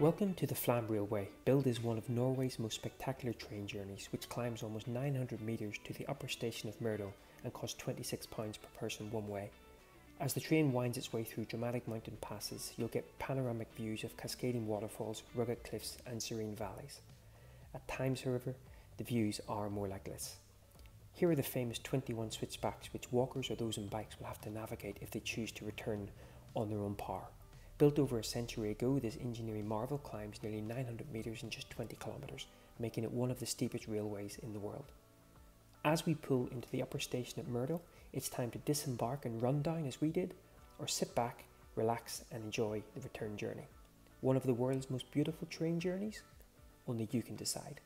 Welcome to the Flåm Railway. Bild is one of Norway's most spectacular train journeys, which climbs almost 900 metres to the upper station of Myrdal and costs £26 per person one way. As the train winds its way through dramatic mountain passes, you'll get panoramic views of cascading waterfalls, rugged cliffs and serene valleys. At times, however, the views are more like this. Here are the famous 21 switchbacks which walkers or those on bikes will have to navigate if they choose to return on their own power. Built over a century ago, this engineering marvel climbs nearly 900 metres in just 20 kilometres, making it one of the steepest railways in the world. As we pull into the upper station at Myrdal, it's time to disembark and run down as we did, or sit back, relax and enjoy the return journey. One of the world's most beautiful train journeys? Only you can decide.